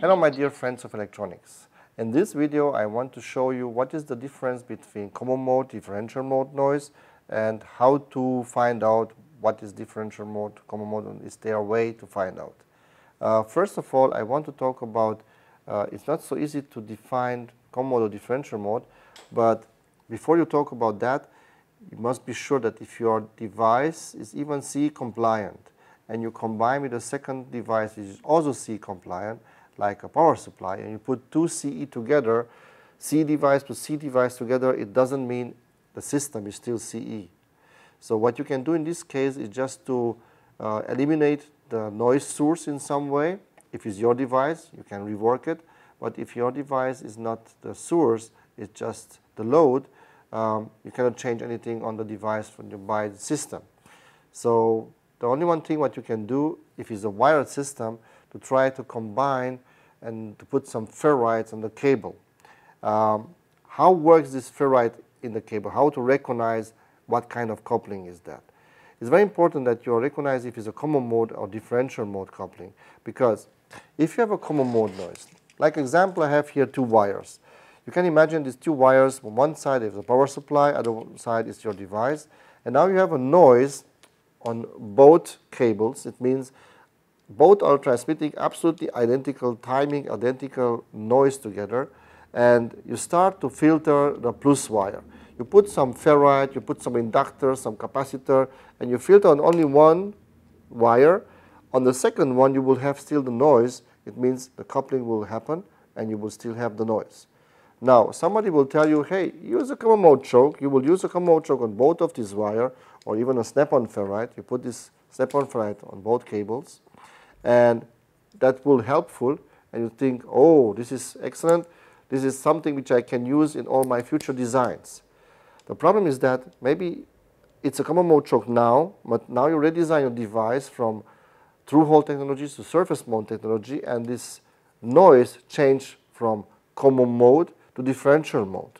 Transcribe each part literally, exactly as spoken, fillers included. Hello my dear friends of electronics. In this video I want to show you what is the difference between common mode, differential mode noise and how to find out what is differential mode, common mode, and is there a way to find out. Uh, first of all I want to talk about uh, it's not so easy to define common mode or differential mode, but before you talk about that you must be sure that if your device is even C E compliant and you combine with a second device which is also C E compliant like a power supply and you put two C E together, C E device to C E device together, it doesn't mean the system is still C E. So what you can do in this case is just to uh, eliminate the noise source in some way. If it's your device you can rework it, but if your device is not the source, it's just the load, um, you cannot change anything on the device from you buy the system. So the only one thing what you can do if it's a wired system to try to combine and to put some ferrites on the cable. Um, how works this ferrite in the cable? How to recognize what kind of coupling is that? It's very important that you recognize if it's a common mode or differential mode coupling, because if you have a common mode noise, like example I have here two wires. You can imagine these two wires, on one side is the power supply, other side is your device, and now you have a noise on both cables. It means both are transmitting absolutely identical timing, identical noise together, and you start to filter the plus wire. You put some ferrite, you put some inductor, some capacitor, and you filter on only one wire. On the second one you will have still the noise. It means the coupling will happen and you will still have the noise. Now somebody will tell you, hey, use a common mode choke. You will use a common mode choke on both of these wire, or even a snap-on ferrite. You put this snap-on ferrite on both cables, and that will helpful, and you think, oh, this is excellent, this is something which I can use in all my future designs. The problem is that maybe it's a common mode choke now, but now you redesign your device from through-hole technologies to surface mode technology, and this noise changed from common mode to differential mode.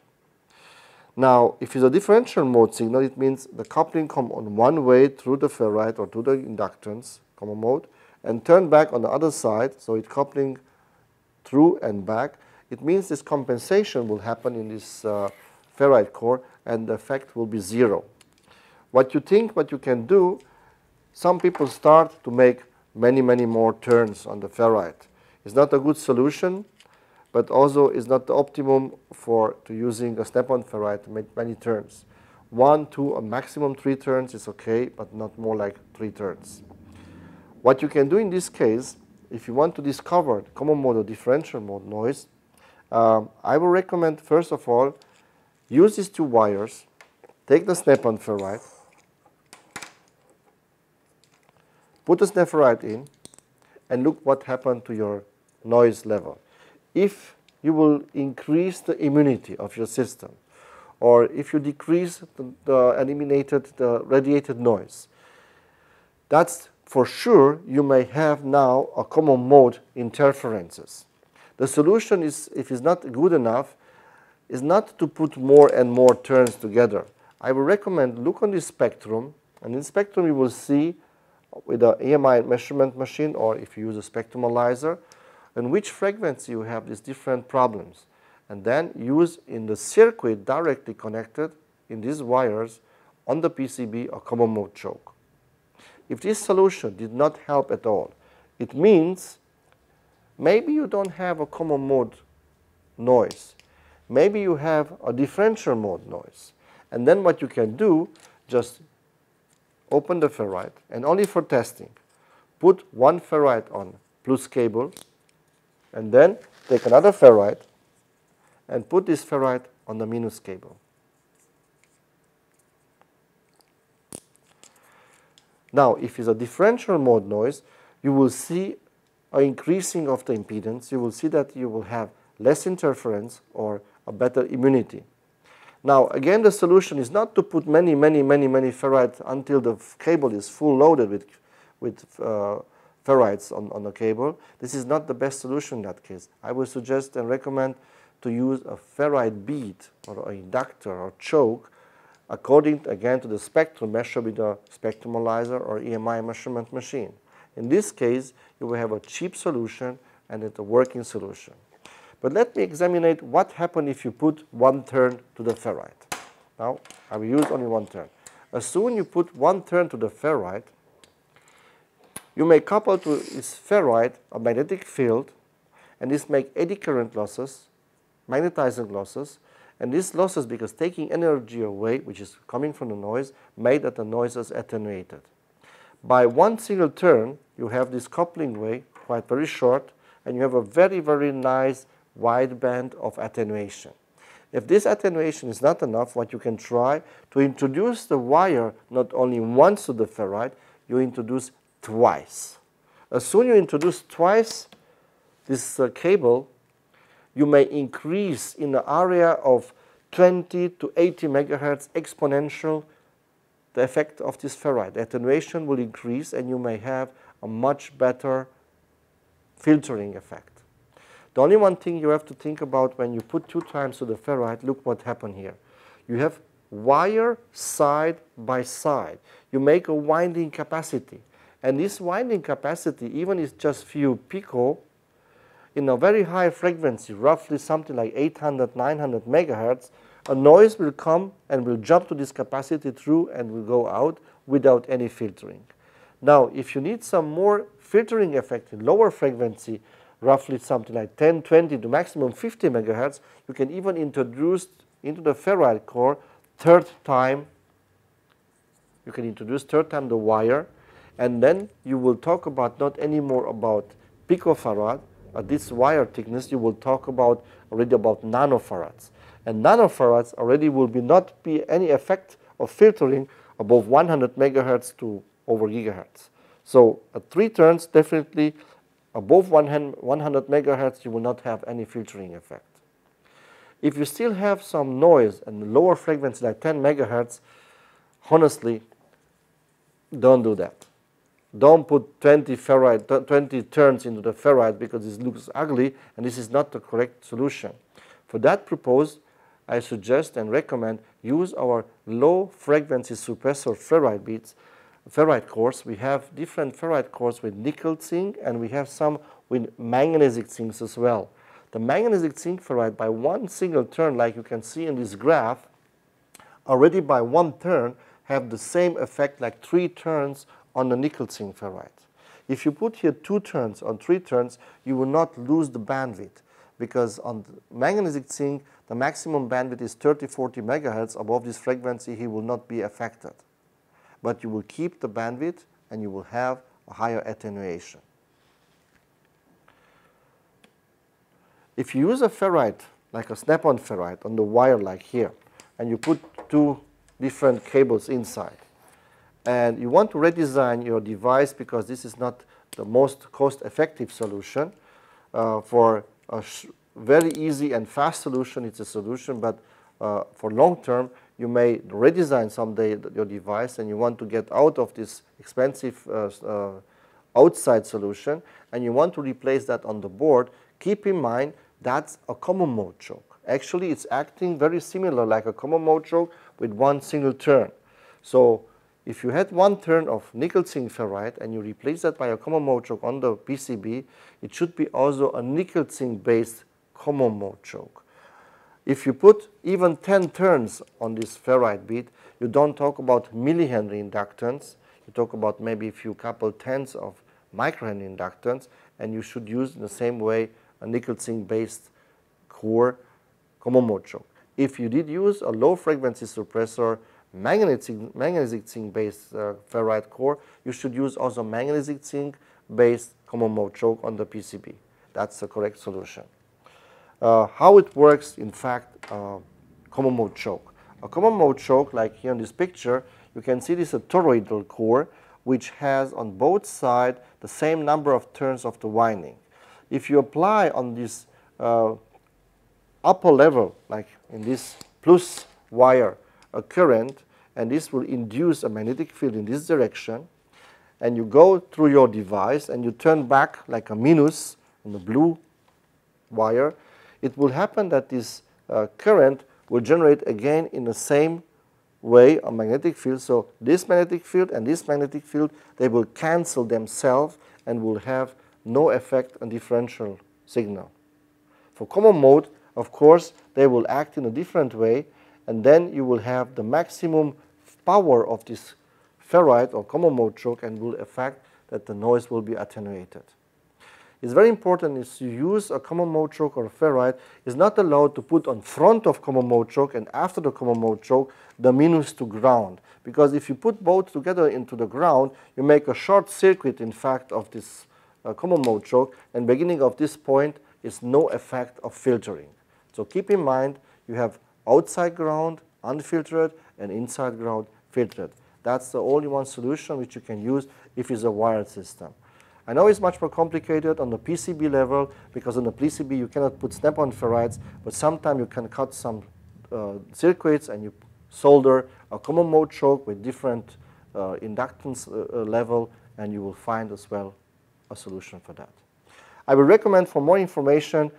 Now if it's a differential mode signal, it means the coupling come on one way through the ferrite or through the inductance, common mode, and turn back on the other side, so it's coupling through and back. It means this compensation will happen in this uh, ferrite core and the effect will be zero. What you think, what you can do, some people start to make many, many more turns on the ferrite. It's not a good solution, but also it's not the optimum for to using a snap-on ferrite to make many turns. One, two, a maximum three turns is okay, but not more like three turns. What you can do in this case, if you want to discover common mode or differential mode noise, um, I will recommend first of all, use these two wires, take the snap-on ferrite, put the snap ferrite in, and look what happened to your noise level. If you will increase the immunity of your system, or if you decrease the, the eliminated, the radiated noise, that's for sure you may have now a common mode interferences. The solution is, if it's not good enough, is not to put more and more turns together. I will recommend look on this spectrum, and in spectrum you will see with the E M I measurement machine, or if you use a spectrum analyzer, in which frequency you have these different problems, and then use in the circuit directly connected in these wires on the P C B a common mode choke. If this solution did not help at all, it means maybe you don't have a common mode noise, maybe you have a differential mode noise, and then what you can do, just open the ferrite, and only for testing, put one ferrite on plus cable, and then take another ferrite and put this ferrite on the minus cable. Now if it's a differential mode noise, you will see an increasing of the impedance. You will see that you will have less interference or a better immunity. Now again, the solution is not to put many, many, many, many ferrites until the cable is full loaded with, with uh, ferrites on, on the cable. This is not the best solution in that case. I would suggest and recommend to use a ferrite bead or an inductor or choke according again to the spectrum measured with a spectrum analyzer or E M I measurement machine. In this case you will have a cheap solution and it's a working solution. But let me examine what happens if you put one turn to the ferrite. Now, I will use only one turn. As soon as you put one turn to the ferrite, you may couple to this ferrite a magnetic field, and this make eddy current losses, magnetizing losses, and these losses, because taking energy away, which is coming from the noise, made that the noise is attenuated. By one single turn, you have this coupling way, quite very short, and you have a very, very nice wide band of attenuation. If this attenuation is not enough, what you can try to introduce the wire not only once to the ferrite, you introduce twice. As soon as you introduce twice this uh, cable, you may increase in the area of twenty to eighty megahertz exponential the effect of this ferrite. The attenuation will increase and you may have a much better filtering effect. The only one thing you have to think about when you put two times to the ferrite, look what happened here. You have wire side by side. You make a winding capacity. And this winding capacity, even if it's just few pico, in a very high frequency, roughly something like eight hundred, nine hundred megahertz, a noise will come and will jump to this capacity through and will go out without any filtering. Now, if you need some more filtering effect in lower frequency, roughly something like ten, twenty to maximum fifty megahertz, you can even introduce into the ferrite core third time, you can introduce third time the wire, and then you will talk about not anymore about picofarad, at this wire thickness, you will talk about already about nanofarads. And nanofarads already will be not be any effect of filtering above one hundred megahertz to over gigahertz. So at three turns, definitely above one hundred megahertz, you will not have any filtering effect. If you still have some noise and lower frequency like ten megahertz, honestly, don't do that. Don't put twenty ferrite, twenty turns into the ferrite because this looks ugly and this is not the correct solution. For that purpose, I suggest and recommend use our low frequency suppressor ferrite beads, ferrite cores. We have different ferrite cores with nickel zinc and we have some with manganese zincs as well. The manganese zinc ferrite by one single turn, like you can see in this graph, already by one turn have the same effect like three turns on the nickel zinc ferrite. If you put here two turns on three turns, you will not lose the bandwidth because on the manganese zinc, the maximum bandwidth is thirty, forty megahertz. Above this frequency, he will not be affected. But you will keep the bandwidth and you will have a higher attenuation. If you use a ferrite, like a snap-on ferrite on the wire like here, and you put two different cables inside, and you want to redesign your device because this is not the most cost-effective solution. Uh, for a sh very easy and fast solution, it's a solution, but uh, for long-term, you may redesign someday your device and you want to get out of this expensive uh, uh, outside solution and you want to replace that on the board, keep in mind that's a common mode choke. Actually, it's acting very similar like a common mode choke with one single turn. So if you had one turn of nickel zinc ferrite and you replace that by a common mode choke on the P C B, it should be also a nickel zinc based common mode choke. If you put even ten turns on this ferrite bead, you don't talk about millihenry inductance. You talk about maybe if you couple tens of microhenry inductance, and you should use in the same way a nickel zinc based core common mode choke. If you did use a low frequency suppressor, manganese zinc based uh, ferrite core, you should use also manganese zinc based common mode choke on the P C B. That's the correct solution. Uh, how it works, in fact, uh, common mode choke. A common mode choke, like here in this picture, you can see this is a toroidal core, which has on both sides the same number of turns of the winding. If you apply on this uh, upper level, like in this plus wire, a current, and this will induce a magnetic field in this direction, and you go through your device and you turn back like a minus on the blue wire, it will happen that this uh, current will generate again in the same way a magnetic field. So this magnetic field and this magnetic field, they will cancel themselves and will have no effect on differential signal. For common mode, of course, they will act in a different way, and then you will have the maximum power of this ferrite or common mode choke and will affect that the noise will be attenuated. It's very important is to use a common mode choke or a ferrite is not allowed to put on front of common mode choke and after the common mode choke the minus to ground, because if you put both together into the ground, you make a short circuit in fact of this uh, common mode choke, and beginning of this point is no effect of filtering. So keep in mind you have outside ground unfiltered and inside ground filtered. That's the only one solution which you can use if it's a wired system. I know it's much more complicated on the P C B level, because on the P C B you cannot put snap-on ferrites, but sometimes you can cut some uh, circuits and you solder a common mode choke with different uh, inductance uh, level, and you will find as well a solution for that. I will recommend, for more information,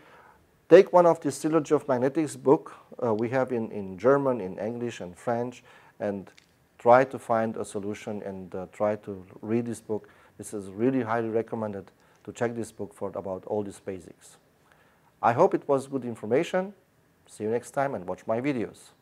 take one of this Trilogy of Magnetics book uh, we have in, in German, in English and French, and try to find a solution and uh, try to read this book. This is really highly recommended to check this book for about all these basics. I hope it was good information. See you next time and watch my videos.